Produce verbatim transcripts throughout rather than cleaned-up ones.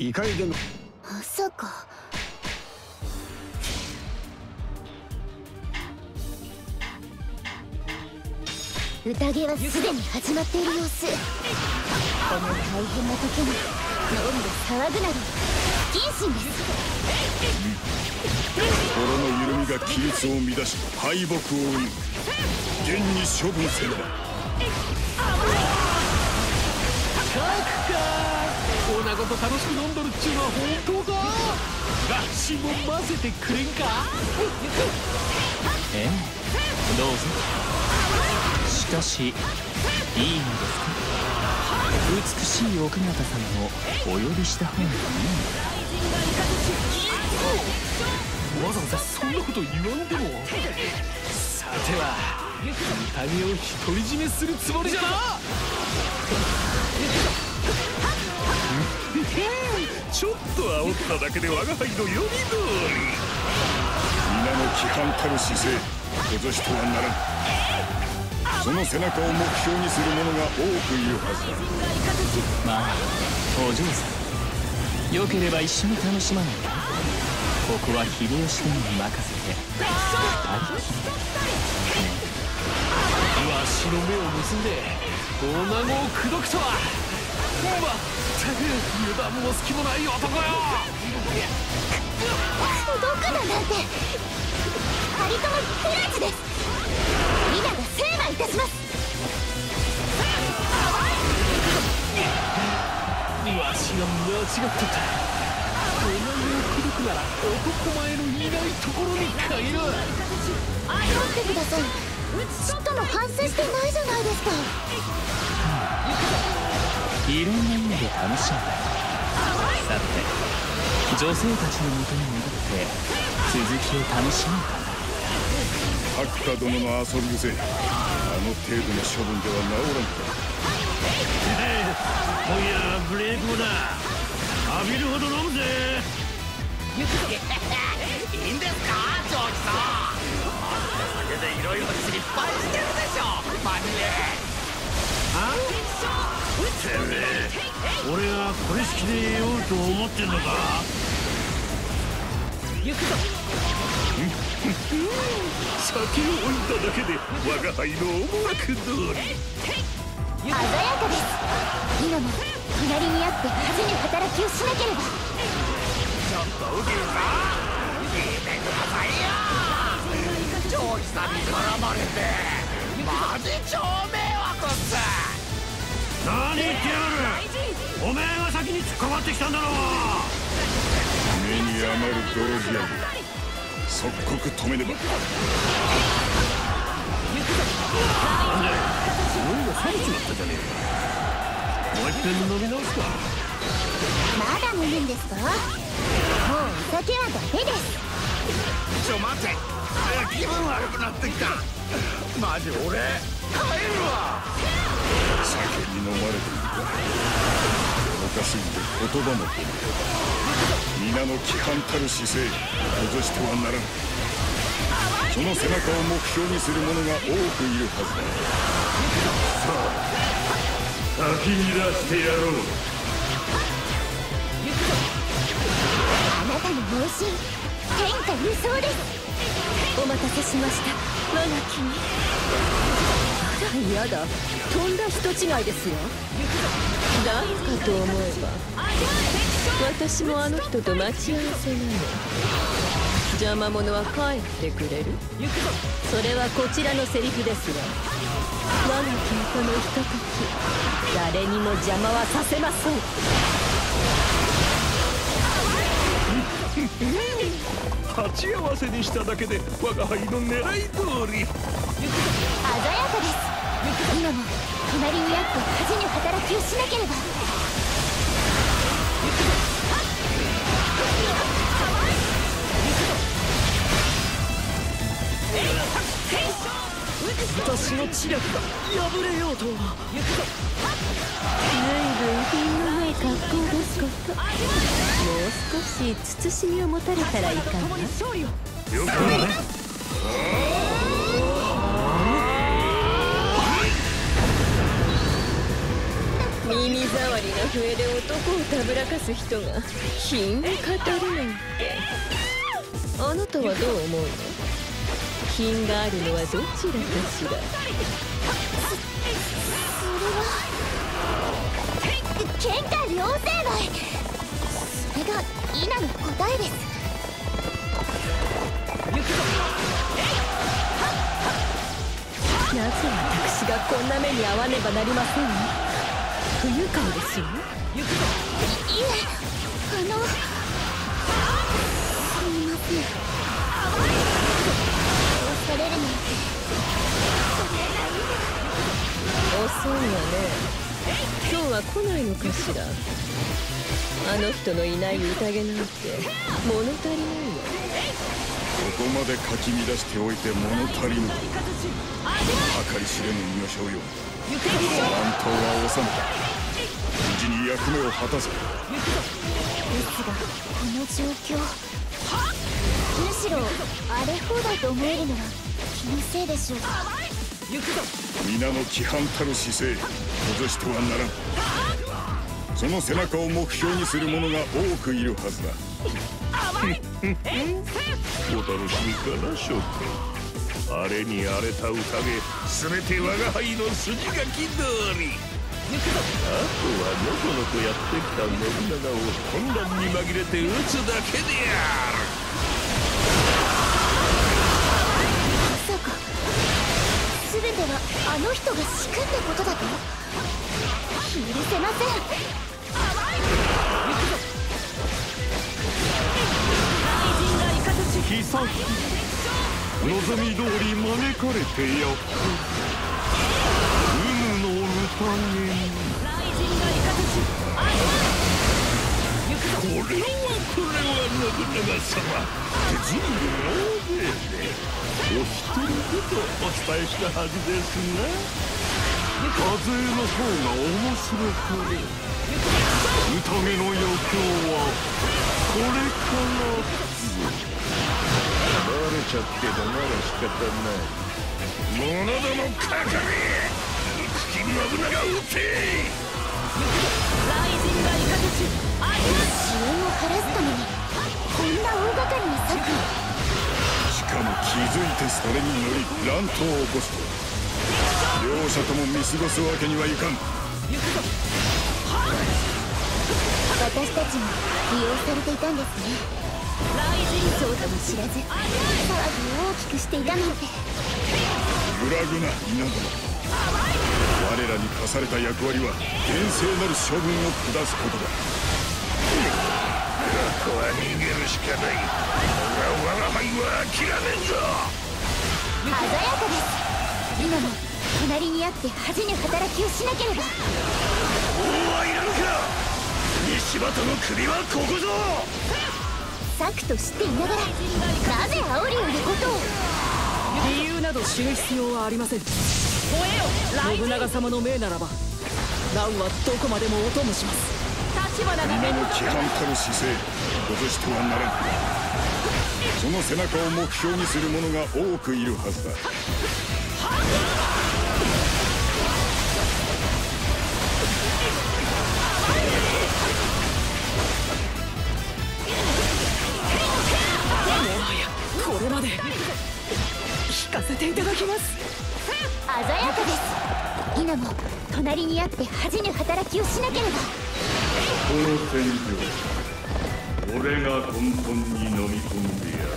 怒りでもまさか。宴はすでに始まっている様子。この大変な時に飲んで騒ぐなど不謹慎です。心の緩みが規律を乱し敗北を生む。現に処分せねば。バカか。 こんなこと楽しく飲んどるっちゅうのは本当か？わしも混ぜてくれんか？ええ、どうぞ。しかしいいのですか？美しい奥方様をお呼びした方がいいのだ。わざわざそんなこと言わんでも。さては宴を独り占めするつもりじゃな！ ちょっと煽っただけで我が輩の読み通り。皆の規範たる姿勢崩してはならん。その背中を目標にする者が多くいるはずだ。まあお嬢さん、よければ一緒に楽しまないか。ここは秀吉殿に任せてわしの目を結んで女子を口説くとは。 まったく油断も隙もない男よ。毒だなんて二人とも不埒です。皆が成敗いたします。わしが間違ってた。お前を口説くなら男前のいないところに帰る。待ってください。ちっとも反省してないじゃないですか。 いろんな意味で楽しんだ。さて女性たちの元に戻って続きを楽しもうかな。角田殿の遊び癖、あの程度の処分では治らんか。今夜は無礼講だ。浴びるほど飲むぜ。いいんですか長吉さん。あんただけでいろいろ失敗してるでしょマジで。 てめえ、俺がこれ式で酔うと思ってんのか？行くぞ。酒を置いただけで我が輩の思惑通り。鮮やかです。今も隣にあって恥に働きをしなければ。ちょっとウケるか？聞いてくださいよ。長吉さんに絡まれてマジ超迷惑っす。 何言ってやる。お前が先に突っかかってきたんだろう。目に余る泥仕上げ、即刻止めねば。何だ、飲みが冷めちまったじゃねえか。もう一遍飲み直すか。まだ飲むんですか？もうお酒はダメです。ちょ待て、気分悪くなってきた。マジ俺帰るわ。 酒に飲まれているか。おかしいんで言葉も出ない。皆の規範たる姿勢崩してはならん。その背中を目標にする者が多くいるはずだ。さあ先に出してやろう。あなたの盲信、天下無双です。お待たせしました、我が君。 やだ、とんだ人違いですよ。何かと思えば私もあの人と待ち合わせなの。邪魔者は帰ってくれる。それはこちらのセリフですわ。我が君とのひととき、誰にも邪魔はさせません。立ち合わせにしただけで我が輩の狙い通り。鮮やかです。 今も隣にあって恥に働きをしなければ。私の知略が破れようとは。随分品のない格好ですこと。もう少し慎みを持たれたらいかが。よく 皆耳障りな笛で男をたぶらかす人が品を語るなんて、あなたはどう思うの？品があるのはどちらかしら？それは喧嘩両成敗。それがイナの答えです。行くぞ。なぜ私がこんな目に遭わねばなりませんの？不愉快ですよ。行くぞ。い, いえ、あのすみません。恐れるなんて遅いわね。今日は来ないのかしら。あの人のいない宴なんて物足りないわ。ここまでかき乱しておいて物足りぬ、計り知れぬ身の商用、乱闘は収めた。無事に役目を果たせ。ですがこの状況、むしろ荒れ放題と思えるのは気のせいでしょう。皆の規範たる姿勢、崩してはならん。その背中を目標にする者が多くいるはずだ。お楽しみかな、諸君。あれに荒れた宴、すべて我が輩の筋書き通り。あとはのこのこやってきた信長を混乱に紛れて撃つだけである。全てはあの人が仕組んだことだと？許せません。貴様、望み通り招かれてやっと有無の宴に。これはこれは信長様、随分大勢でお一人でとお伝えしたはずですが、課税の方が面白く、宴の余興はこれからず。バレちゃってもなら仕方ない。物どもかかれ、一気に信長を撃て。雷神が威嚇し、支援を晴らすためにこんな大掛かりな策を。しかも気づいてそれに乗り乱闘を起こすと、両者とも見過ごすわけにはいかん。私たちも利用されていたんですね。そうとも知らず騒ぎを大きくしていたなんて。揺らぐな、稲殿。我らに課された役割は厳正なる処分を下すことだ。ここは逃げるしかない。我が輩は諦めんぞ。鮮やかです。今も隣にあって恥じぬ働きをしなければ。王はいらぬか。西畑の首はここぞ。策と知っていながらなぜ煽るようなことを。理由など知る必要はありません。吠えよ、信長様の命ならば乱はどこまでもお供します。皆の規範たる姿勢、崩してはならん。その背中を目標にする者が多くいるはずだ。もはやこれまで引かせていただきます。鮮やかです。今も隣にあって恥じぬ働きをしなければ。この戦場、俺が根本に飲み込んでやる。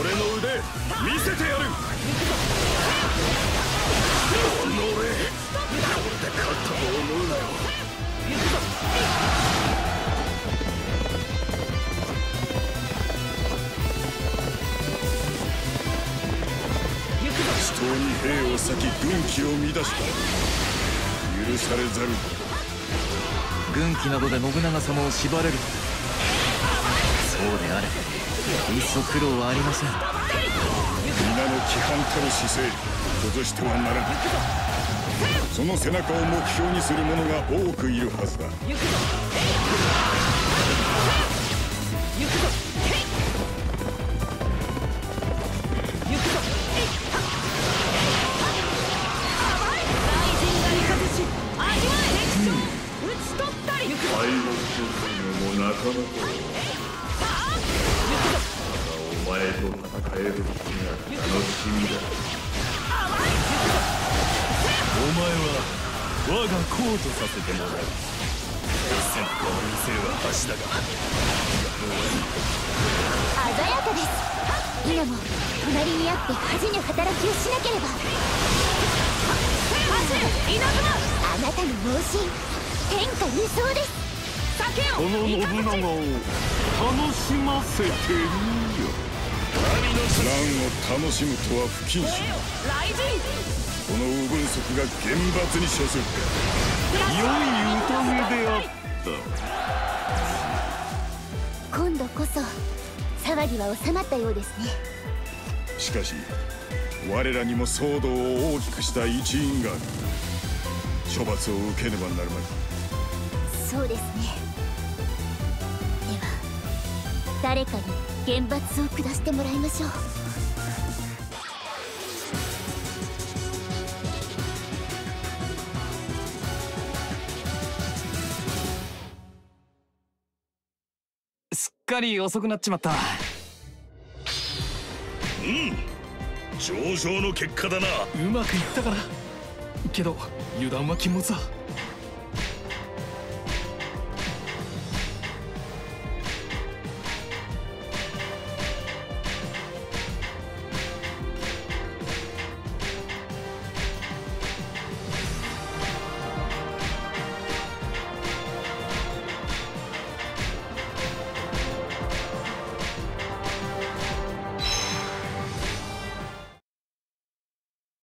俺の腕見せてやる。この俺、これで勝ったと思うなよ。人に兵を割き軍紀を乱した、許されざる。軍紀などで信長様を縛れる。そうであればいっそ苦労はありません。皆の規範たる姿勢、崩してはならない。その背中を目標にする者が多くいるはずだ。行くぞ。お前と戦える日が楽しみだ。お前は我がコートさせてもらう。先方の店は橋だが。鮮やかです。今も隣にあって恥じぬ働きをしなければ。走る稲妻。あなたの盲信天下無双です。 この信長を楽しませてみよ。乱を楽しむとは不謹慎。この右軍則が厳罰に処する。良い宴であった。今度こそ騒ぎは収まったようですね。しかし我らにも騒動を大きくした一因がある。処罰を受けねばなるまい。そうですね。 誰かに厳罰を下してもらいましょう。すっかり遅くなっちまった。うん、上々の結果だな。うまくいったかな。けど油断は禁物だ。